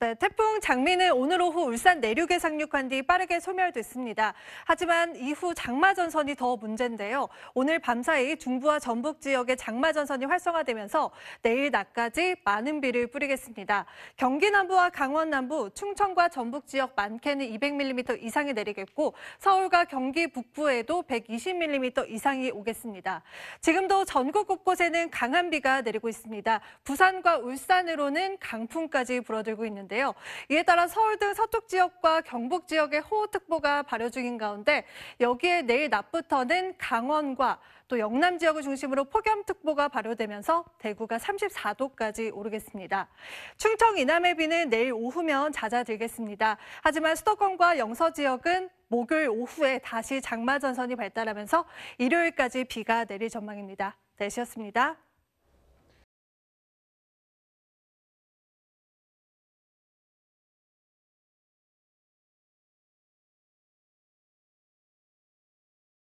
네, 태풍 장미는 오늘 오후 울산 내륙에 상륙한 뒤 빠르게 소멸됐습니다. 하지만 이후 장마전선이 더 문제인데요. 오늘 밤사이 중부와 전북 지역에 장마전선이 활성화되면서 내일 낮까지 많은 비를 뿌리겠습니다. 경기 남부와 강원 남부, 충청과 전북 지역 많게는 200mm 이상이 내리겠고 서울과 경기 북부에도 120mm 이상이 오겠습니다. 지금도 전국 곳곳에는 강한 비가 내리고 있습니다. 부산과 울산으로는 강풍까지 불어들고 있는데요. 이에 따라 서울 등 서쪽 지역과 경북 지역에 호우특보가 발효 중인 가운데 여기에 내일 낮부터는 강원과 또 영남 지역을 중심으로 폭염특보가 발효되면서 대구가 34도까지 오르겠습니다. 충청 이남의 비는 내일 오후면 잦아들겠습니다. 하지만 수도권과 영서 지역은 목요일 오후에 다시 장마전선이 발달하면서 일요일까지 비가 내릴 전망입니다. 날씨였습니다.